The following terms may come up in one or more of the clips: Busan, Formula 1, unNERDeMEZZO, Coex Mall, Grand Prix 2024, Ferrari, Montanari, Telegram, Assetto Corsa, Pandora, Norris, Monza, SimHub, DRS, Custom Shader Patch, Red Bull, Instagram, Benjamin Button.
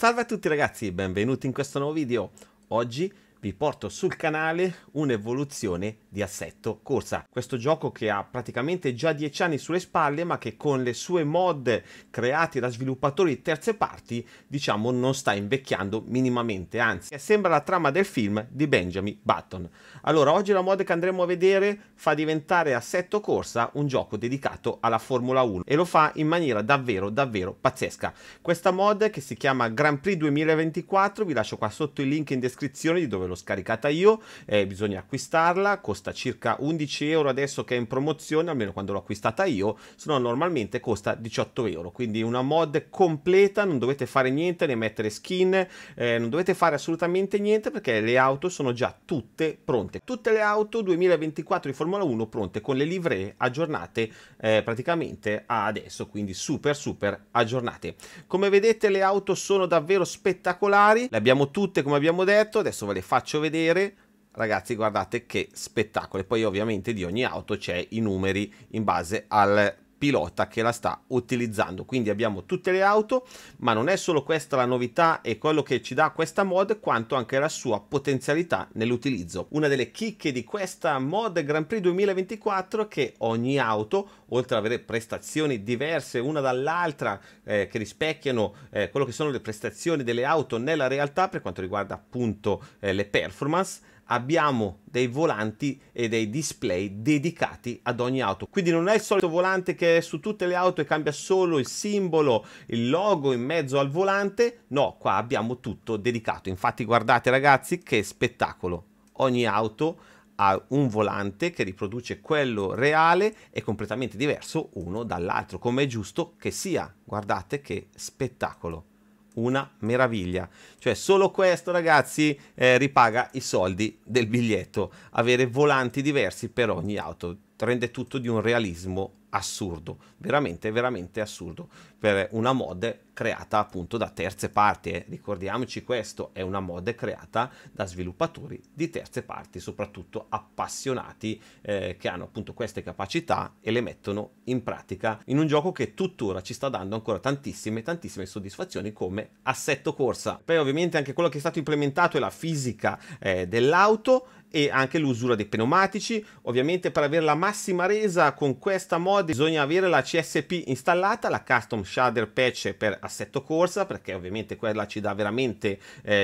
Salve a tutti ragazzi, benvenuti in questo nuovo video. Oggi vi porto sul canale un'evoluzione di Assetto Corsa, questo gioco che ha praticamente già 10 anni sulle spalle, ma che con le sue mod create da sviluppatori terze parti, diciamo, non sta invecchiando minimamente, anzi sembra la trama del film di Benjamin Button. Allora, oggi la mod che andremo a vedere fa diventare Assetto Corsa un gioco dedicato alla Formula 1 e lo fa in maniera davvero pazzesca. Questa mod, che si chiama Grand Prix 2024, vi lascio qua sotto il link in descrizione di dove l'ho scaricata io, bisogna acquistarla, costa circa 11 euro adesso che è in promozione, almeno quando l'ho acquistata io, se no normalmente costa 18 euro, quindi una mod completa, non dovete fare niente, né mettere skin, non dovete fare assolutamente niente perché le auto sono già tutte pronte, tutte le auto 2024 di Formula 1 pronte, con le livree aggiornate praticamente adesso, quindi super aggiornate. Come vedete le auto sono davvero spettacolari, le abbiamo tutte come abbiamo detto, adesso ve le faccio vedere. Ragazzi, guardate che spettacolo! E poi ovviamente di ogni auto c'è i numeri in base al pilota che la sta utilizzando, quindi abbiamo tutte le auto. Ma non è solo questa la novità e quello che ci dà questa mod, quanto anche la sua potenzialità nell'utilizzo. Una delle chicche di questa mod Grand Prix 2024 è che ogni auto, oltre ad avere prestazioni diverse una dall'altra, che rispecchiano quello che sono le prestazioni delle auto nella realtà per quanto riguarda appunto le performance, abbiamo dei volanti e dei display dedicati ad ogni auto, quindi non è il solito volante che è su tutte le auto e cambia solo il simbolo, il logo in mezzo al volante, no, qua abbiamo tutto dedicato. Infatti guardate ragazzi che spettacolo, ogni auto ha un volante che riproduce quello reale e completamente diverso uno dall'altro, come è giusto che sia. Guardate che spettacolo, una meraviglia, cioè solo questo ragazzi ripaga i soldi del biglietto, avere volanti diversi per ogni auto rende tutto di un realismo assurdo, veramente assurdo per una mod creata appunto da terze parti, ricordiamoci questo, è una mod creata da sviluppatori di terze parti, soprattutto appassionati che hanno appunto queste capacità e le mettono in pratica in un gioco che tuttora ci sta dando ancora tantissime soddisfazioni come Assetto Corsa. Poi ovviamente anche quello che è stato implementato è la fisica dell'auto e anche l'usura dei pneumatici. Ovviamente per avere la massima resa con questa mod bisogna avere la CSP installata, la Custom Shader Patch per Assetto Corsa, perché ovviamente quella ci dà veramente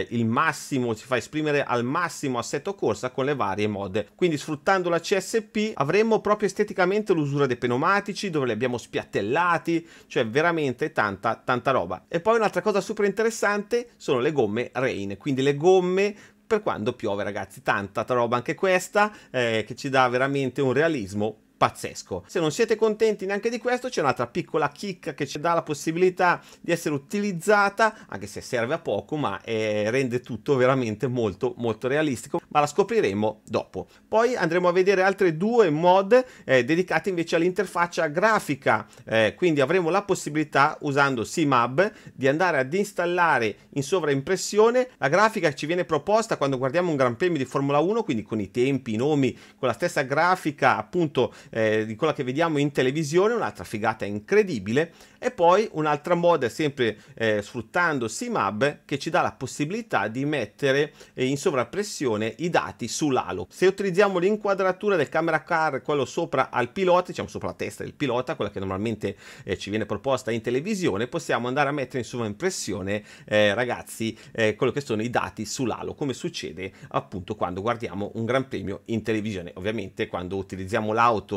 il massimo, ci fa esprimere al massimo Assetto Corsa con le varie mod. Quindi sfruttando la CSP avremo proprio esteticamente l'usura dei pneumatici, dove li abbiamo spiattellati, cioè veramente tanta roba. E poi un'altra cosa super interessante sono le gomme rain, quindi le gomme per quando piove ragazzi, tanta roba anche questa che ci dà veramente un realismo pazzesco. Se non siete contenti neanche di questo, c'è un'altra piccola chicca che ci dà la possibilità di essere utilizzata, anche se serve a poco, ma rende tutto veramente molto realistico, ma la scopriremo dopo. Poi andremo a vedere altre due mod dedicate invece all'interfaccia grafica, quindi avremo la possibilità, usando SimHub, di andare ad installare in sovraimpressione la grafica che ci viene proposta quando guardiamo un Gran Premio di Formula 1, quindi con i tempi, i nomi, con la stessa grafica appunto di quella che vediamo in televisione, un'altra figata incredibile. E poi un'altra mod sempre sfruttando SimHub che ci dà la possibilità di mettere in sovraimpressione i dati sull'halo. Se utilizziamo l'inquadratura del camera car, quello sopra al pilota, diciamo sopra la testa del pilota, quella che normalmente ci viene proposta in televisione, possiamo andare a mettere in sovraimpressione ragazzi quello che sono i dati sull'halo, come succede appunto quando guardiamo un Gran Premio in televisione. Ovviamente quando utilizziamo l'auto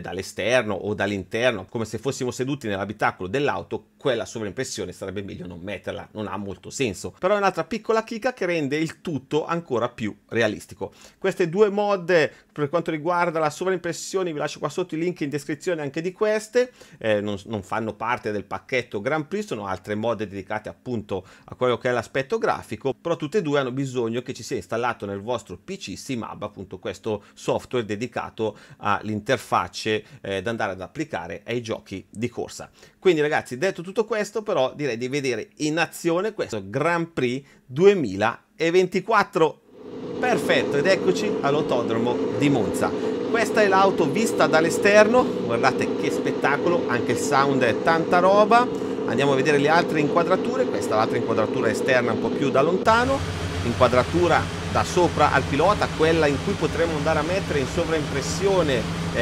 dall'esterno o dall'interno, come se fossimo seduti nell'abitacolo dell'auto, quella sovraimpressione sarebbe meglio non metterla, non ha molto senso. Però è un'altra piccola chicca che rende il tutto ancora più realistico. Queste due mod per quanto riguarda la sovraimpressione, vi lascio qua sotto i link in descrizione anche di queste, non fanno parte del pacchetto Grand Prix, sono altre mod dedicate appunto a quello che è l'aspetto grafico, però tutte e due hanno bisogno che ci sia installato nel vostro PC SimHub appunto questo software dedicato all'interno interfacce da andare ad applicare ai giochi di corsa. Quindi ragazzi, detto tutto questo, però direi di vedere in azione questo Grand Prix 2024. Perfetto, ed eccoci all'autodromo di Monza. Questa è l'auto vista dall'esterno, guardate che spettacolo, anche il sound è tanta roba. Andiamo a vedere le altre inquadrature. Questa è l'altra inquadratura esterna, un po' più da lontano, inquadratura da sopra al pilota, quella in cui potremo andare a mettere in sovraimpressione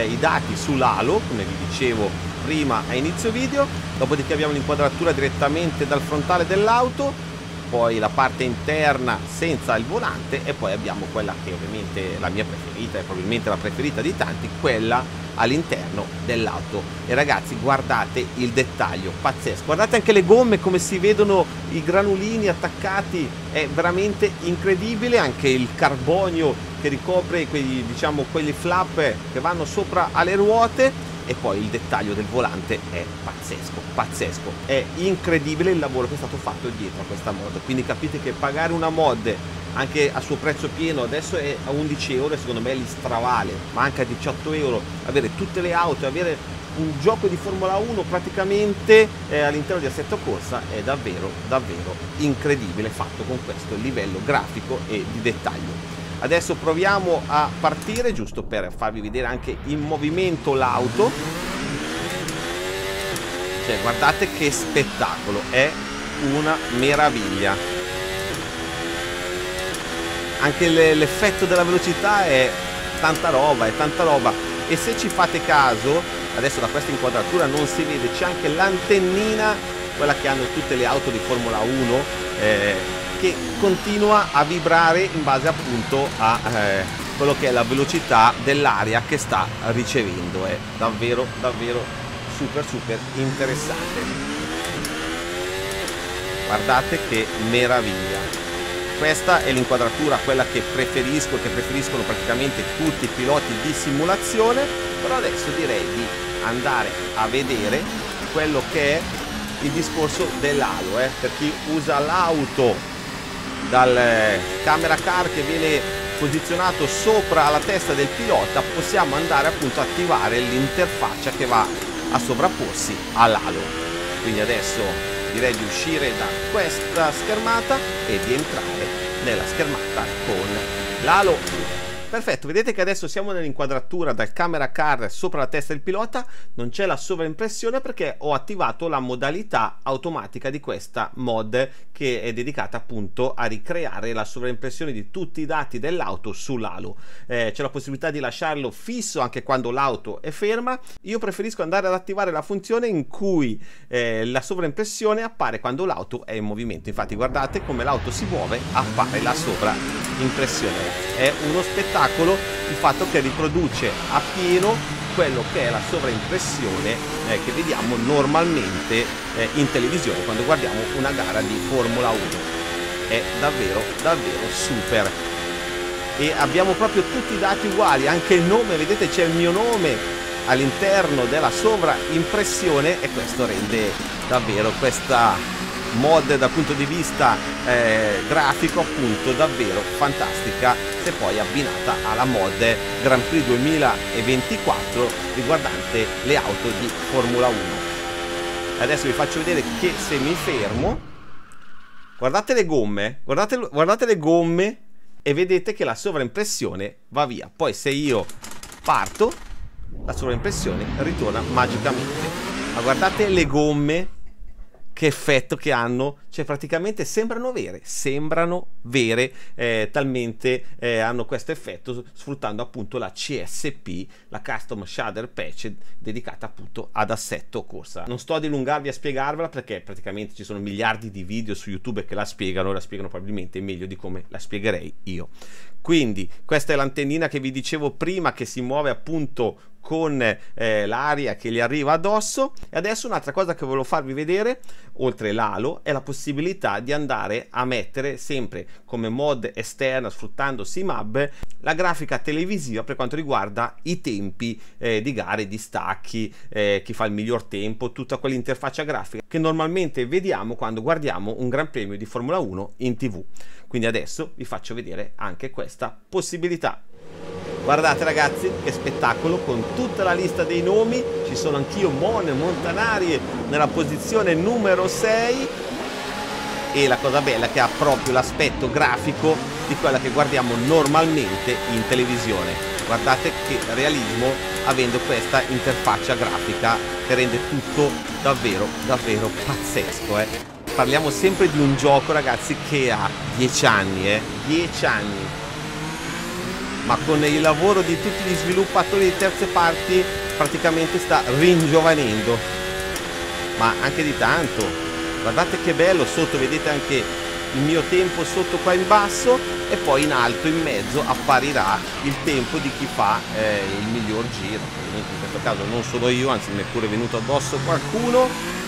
i dati sull'halo, come vi dicevo prima a inizio video. Dopodiché abbiamo l'inquadratura direttamente dal frontale dell'auto, poi la parte interna senza il volante, e poi abbiamo quella che ovviamente è la mia preferita e probabilmente la preferita di tanti, quella all'interno dell'auto. E ragazzi, guardate il dettaglio pazzesco, guardate anche le gomme come si vedono i granulini attaccati, è veramente incredibile. Anche il carbonio che ricopre quei, diciamo, quelli flap che vanno sopra alle ruote, e poi il dettaglio del volante è pazzesco, pazzesco, è incredibile il lavoro che è stato fatto dietro a questa mod. Quindi capite che pagare una mod anche a suo prezzo pieno, adesso è a 11 euro, secondo me li stravale, ma anche a 18 euro, avere tutte le auto, avere un gioco di Formula 1 praticamente all'interno di Assetto Corsa è davvero davvero incredibile, fatto con questo livello grafico e di dettaglio. Adesso proviamo a partire, giusto per farvi vedere anche in movimento l'auto. Cioè, guardate che spettacolo, è una meraviglia. Anche l'effetto della velocità è tanta roba, è tanta roba. E se ci fate caso, adesso da questa inquadratura non si vede, c'è anche l'antennina, quella che hanno tutte le auto di Formula 1, che continua a vibrare in base appunto a quello che è la velocità dell'aria che sta ricevendo. È davvero davvero super super interessante, guardate che meraviglia. Questa è l'inquadratura, quella che preferisco, che preferiscono praticamente tutti i piloti di simulazione. Però adesso direi di andare a vedere quello che è il discorso dell'halo, per chi usa l'auto dal camera car che viene posizionato sopra la testa del pilota, possiamo andare appunto a attivare l'interfaccia che va a sovrapporsi all'halo. Quindi adesso direi di uscire da questa schermata e di entrare nella schermata con l'halo. Perfetto, vedete che adesso siamo nell'inquadratura dal camera car sopra la testa del pilota, non c'è la sovraimpressione perché ho attivato la modalità automatica di questa mod, che è dedicata appunto a ricreare la sovraimpressione di tutti i dati dell'auto sull'halo. C'è la possibilità di lasciarlo fisso anche quando l'auto è ferma. Io preferisco andare ad attivare la funzione in cui la sovraimpressione appare quando l'auto è in movimento. Infatti guardate come l'auto si muove, appare la sovraimpressione. È uno spettacolo il fatto che riproduce appieno quello che è la sovraimpressione che vediamo normalmente in televisione quando guardiamo una gara di Formula 1. È davvero davvero super, e abbiamo proprio tutti i dati uguali, anche il nome, vedete c'è il mio nome all'interno della sovraimpressione, e questo rende davvero questa mod dal punto di vista grafico appunto davvero fantastica, se poi abbinata alla mod Grand Prix 2024 riguardante le auto di Formula 1. Adesso vi faccio vedere che se mi fermo, guardate le gomme, guardate le gomme, e vedete che la sovraimpressione va via. Poi se io parto, la sovraimpressione ritorna magicamente. Ma guardate le gomme, che effetto che hanno, cioè praticamente sembrano vere, talmente hanno questo effetto, sfruttando appunto la CSP, la Custom Shader Patch dedicata appunto ad Assetto Corsa. Non sto a dilungarvi a spiegarvela perché praticamente ci sono miliardi di video su YouTube che la spiegano probabilmente meglio di come la spiegherei io. Quindi questa è l'antennina che vi dicevo prima, che si muove appunto con l'aria che gli arriva addosso. E adesso un'altra cosa che volevo farvi vedere, oltre l'halo, è la possibilità di andare a mettere sempre come mod esterna, sfruttando SimHub, la grafica televisiva per quanto riguarda i tempi di gare, di stacchi, chi fa il miglior tempo, tutta quell'interfaccia grafica che normalmente vediamo quando guardiamo un Gran Premio di Formula 1 in TV. Quindi adesso vi faccio vedere anche questa possibilità. Guardate ragazzi che spettacolo, con tutta la lista dei nomi, ci sono anch'io Montanari nella posizione numero 6, e la cosa bella è che ha proprio l'aspetto grafico di quella che guardiamo normalmente in televisione. Guardate che realismo avendo questa interfaccia grafica che rende tutto davvero davvero pazzesco, eh. Parliamo sempre di un gioco, ragazzi, che ha 10 anni, 10 anni, ma con il lavoro di tutti gli sviluppatori di terze parti praticamente sta ringiovanendo, ma anche di tanto. Guardate che bello, sotto vedete anche il mio tempo sotto qua in basso, e poi in alto in mezzo apparirà il tempo di chi fa il miglior giro. In questo caso non sono io, anzi mi è pure venuto addosso qualcuno.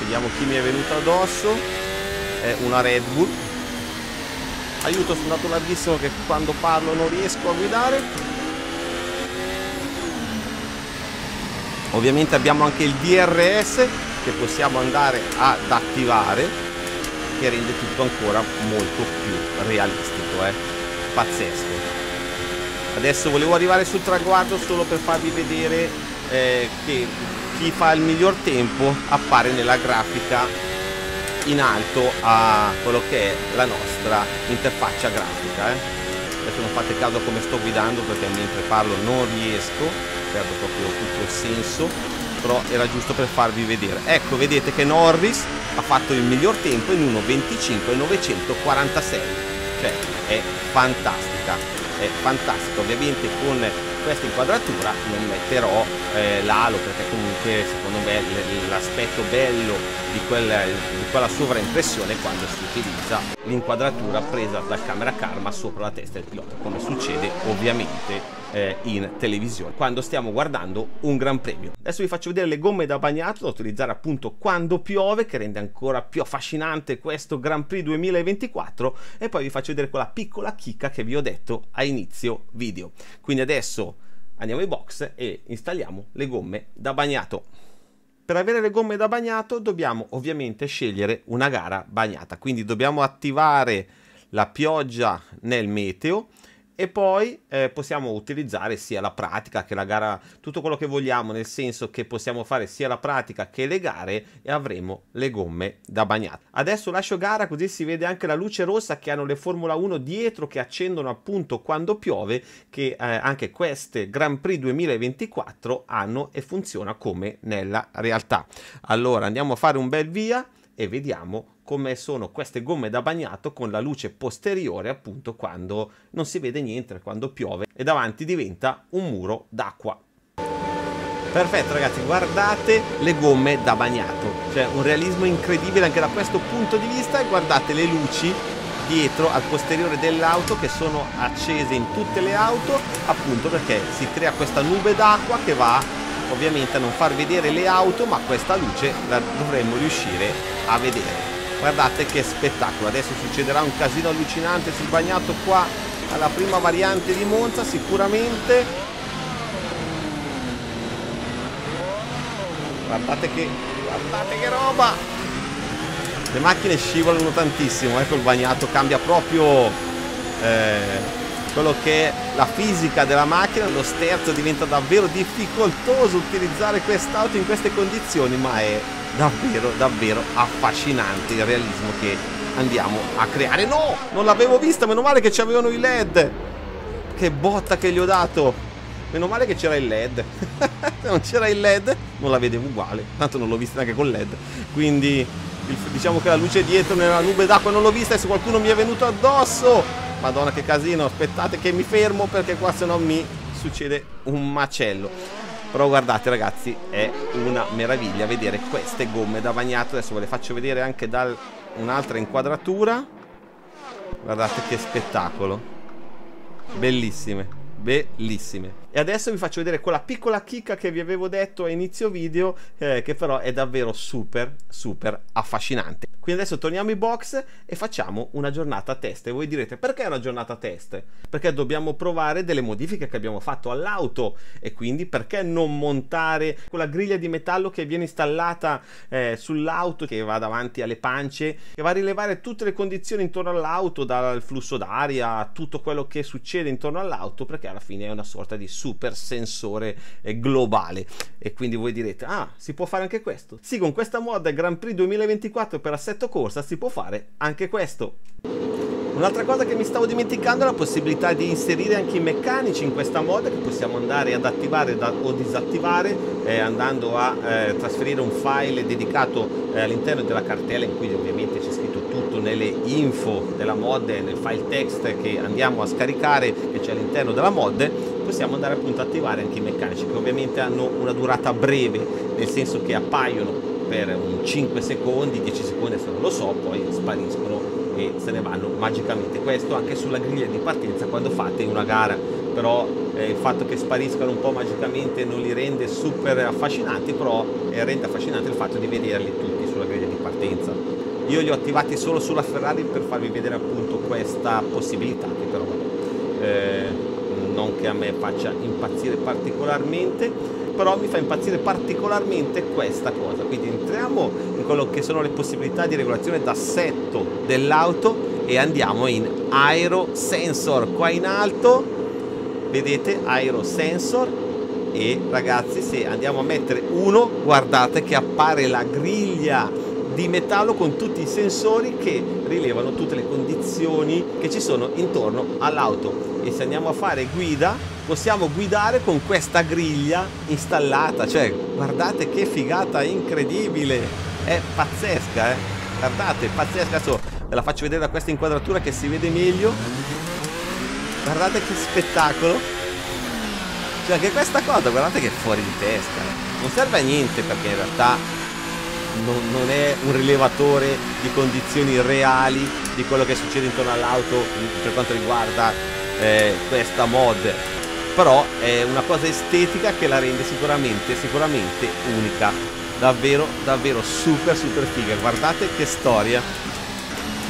Vediamo chi mi è venuto addosso, è una Red Bull. Aiuto, sono andato larghissimo che quando parlo non riesco a guidare. Ovviamente abbiamo anche il DRS che possiamo andare ad attivare, che rende tutto ancora molto più realistico, pazzesco. Adesso volevo arrivare sul traguardo solo per farvi vedere che chi fa il miglior tempo appare nella grafica in alto a quello che è la nostra interfaccia grafica, Adesso non fate caso come sto guidando perché mentre parlo non riesco, perdo proprio tutto il senso, però era giusto per farvi vedere. Ecco, vedete che Norris ha fatto il miglior tempo in 1.25.946, cioè è fantastica, è fantastica. Ovviamente con questa inquadratura non metterò l'halo perché comunque secondo me l'aspetto bello di quella sovraimpressione è quando si utilizza l'inquadratura presa dal camera car ma sopra la testa del pilota, come succede ovviamente in televisione quando stiamo guardando un gran premio. Adesso vi faccio vedere le gomme da bagnato da utilizzare appunto quando piove, che rende ancora più affascinante questo Grand Prix 2024, e poi vi faccio vedere quella piccola chicca che vi ho detto a inizio video. Quindi adesso andiamo ai box e installiamo le gomme da bagnato. Per avere le gomme da bagnato dobbiamo ovviamente scegliere una gara bagnata, quindi dobbiamo attivare la pioggia nel meteo e poi possiamo utilizzare sia la pratica che la gara, tutto quello che vogliamo, nel senso che possiamo fare sia la pratica che le gare e avremo le gomme da bagnato. Adesso lascio gara, così si vede anche la luce rossa che hanno le Formula 1 dietro, che accendono appunto quando piove, che anche queste Grand Prix 2024 hanno e funziona come nella realtà. Allora andiamo a fare un bel via e vediamo come sono queste gomme da bagnato con la luce posteriore appunto quando non si vede niente, quando piove e davanti diventa un muro d'acqua. Perfetto ragazzi, guardate le gomme da bagnato, cioè un realismo incredibile anche da questo punto di vista, e guardate le luci dietro al posteriore dell'auto che sono accese in tutte le auto appunto perché si crea questa nube d'acqua che va ovviamente a non far vedere le auto, ma questa luce la dovremmo riuscire a vedere. Guardate che spettacolo, adesso succederà un casino allucinante sul bagnato qua alla prima variante di Monza sicuramente. Guardate che roba, le macchine scivolano tantissimo, ecco il bagnato cambia proprio quello che è la fisica della macchina, lo sterzo, diventa davvero difficoltoso utilizzare quest'auto in queste condizioni, ma è davvero davvero affascinante il realismo che andiamo a creare. No, non l'avevo vista, meno male che c'avevano i LED, che botta che gli ho dato, meno male che c'era il LED. Se non c'era il LED non la vedevo uguale, tanto non l'ho vista neanche con LED, quindi diciamo che la luce dietro nella nube d'acqua non l'ho vista, e se qualcuno mi è venuto addosso, madonna che casino, aspettate che mi fermo perché qua se no mi succede un macello. Però guardate ragazzi, è una meraviglia vedere queste gomme da bagnato. Adesso ve le faccio vedere anche da un'altra inquadratura, guardate che spettacolo, bellissime, bellissime. E adesso vi faccio vedere quella piccola chicca che vi avevo detto a inizio video, che però è davvero super super affascinante. Quindi adesso torniamo ai box e facciamo una giornata test. E voi direte, perché una giornata test? Perché dobbiamo provare delle modifiche che abbiamo fatto all'auto, e quindi perché non montare quella griglia di metallo che viene installata sull'auto, che va davanti alle pance, che va a rilevare tutte le condizioni intorno all'auto, dal flusso d'aria a tutto quello che succede intorno all'auto, perché alla fine è una sorta di super sensore globale. E quindi voi direte, ah, si può fare anche questo? Sì, con questa mod Grand Prix 2024 per Assetto Corsa si può fare anche questo. Un'altra cosa che mi stavo dimenticando è la possibilità di inserire anche i meccanici in questa mod, che possiamo andare ad attivare o disattivare andando a trasferire un file dedicato all'interno della cartella, in cui ovviamente c'è scritto tutto nelle info della mod e nel file text che andiamo a scaricare, che c'è all'interno della mod. Possiamo andare appunto ad attivare anche i meccanici, che ovviamente hanno una durata breve, nel senso che appaiono per un 5 secondi, 10 secondi se non lo so, poi spariscono e se ne vanno magicamente. Questo anche sulla griglia di partenza quando fate una gara, però il fatto che spariscano un po' magicamente non li rende super affascinanti, però rende affascinante il fatto di vederli tutti sulla griglia di partenza. Io li ho attivati solo sulla Ferrari per farvi vedere appunto questa possibilità, che però non che a me faccia impazzire particolarmente, però mi fa impazzire particolarmente questa cosa. Quindi entriamo in quello che sono le possibilità di regolazione d'assetto dell'auto e andiamo in Aero Sensor. Qua in alto vedete Aero Sensor, e ragazzi, se andiamo a mettere 1, guardate che appare la griglia di metallo con tutti i sensori che rilevano tutte le condizioni che ci sono intorno all'auto. E se andiamo a fare guida, possiamo guidare con questa griglia installata, cioè guardate che figata incredibile, è pazzesca, guardate, è pazzesca. Adesso ve la faccio vedere da questa inquadratura che si vede meglio, guardate che spettacolo, cioè che questa cosa, guardate che è fuori di testa, non serve a niente perché in realtà non è un rilevatore di condizioni reali di quello che succede intorno all'auto per quanto riguarda questa mod, però è una cosa estetica che la rende sicuramente unica, davvero super figa. Guardate che storia,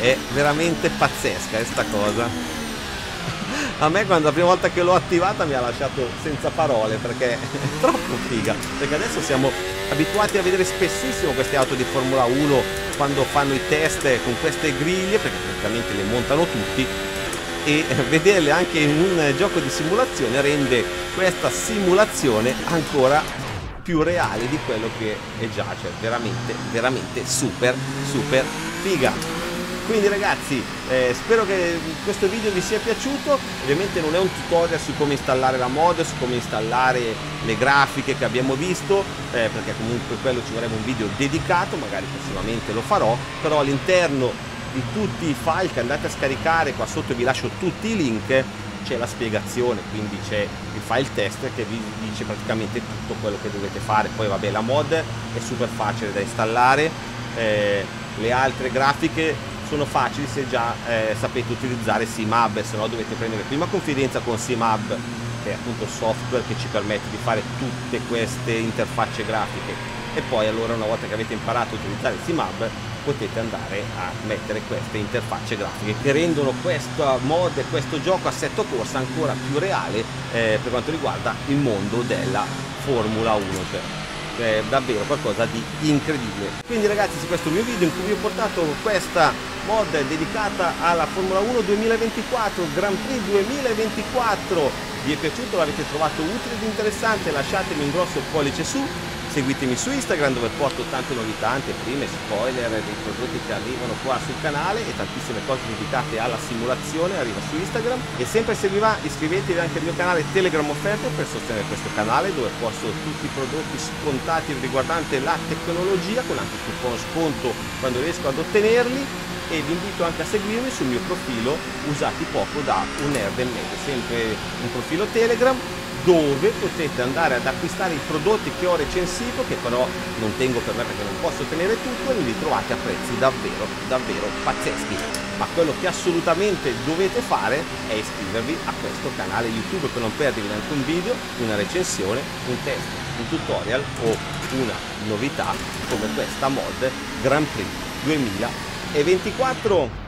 è veramente pazzesca questa cosa. A me quando la prima volta che l'ho attivata mi ha lasciato senza parole, perché è troppo figa, perché adesso siamo abituati a vedere spessissimo queste auto di Formula 1 quando fanno i test con queste griglie, perché praticamente le montano tutti, e vederle anche in un gioco di simulazione rende questa simulazione ancora più reale di quello che è già, cioè veramente super figa. Quindi ragazzi, spero che questo video vi sia piaciuto. Ovviamente non è un tutorial su come installare la mod, su come installare le grafiche che abbiamo visto, perché comunque quello ci vorrebbe un video dedicato, magari prossimamente lo farò, però all'interno di tutti i file che andate a scaricare, qua sotto vi lascio tutti i link, c'è la spiegazione, quindi c'è il file test che vi dice praticamente tutto quello che dovete fare. Poi vabbè, la mod è super facile da installare, le altre grafiche sono facili se già sapete utilizzare SimHub, se no dovete prendere prima confidenza con SimHub, che è appunto software che ci permette di fare tutte queste interfacce grafiche, e poi allora una volta che avete imparato a utilizzare SimHub potete andare a mettere queste interfacce grafiche che rendono questa mod e questo gioco Assetto Corsa ancora più reale per quanto riguarda il mondo della Formula 1. È davvero qualcosa di incredibile. Quindi ragazzi, su questo mio video in cui vi ho portato questa mod dedicata alla Formula 1 2024, Grand Prix 2024, vi è piaciuto? L'avete trovato utile ed interessante? Lasciatemi un grosso pollice su, seguitemi su Instagram dove porto tante novità, anteprime, spoiler dei prodotti che arrivano qua sul canale e tantissime cose dedicate alla simulazione arriva su Instagram. E sempre se vi va iscrivetevi anche al mio canale Telegram Offerte per sostenere questo canale, dove posto tutti i prodotti scontati riguardante la tecnologia, con anche un po' sconto quando riesco ad ottenerli. E vi invito anche a seguirmi sul mio profilo Usati Poco da unNERDeMEZZO, sempre un profilo Telegram dove potete andare ad acquistare i prodotti che ho recensito, che però non tengo per me perché non posso tenere tutto, e li trovate a prezzi davvero pazzeschi. Ma quello che assolutamente dovete fare è iscrivervi a questo canale YouTube per non perdervi neanche un video, una recensione, un test, un tutorial o una novità come questa mod Grand Prix 2024.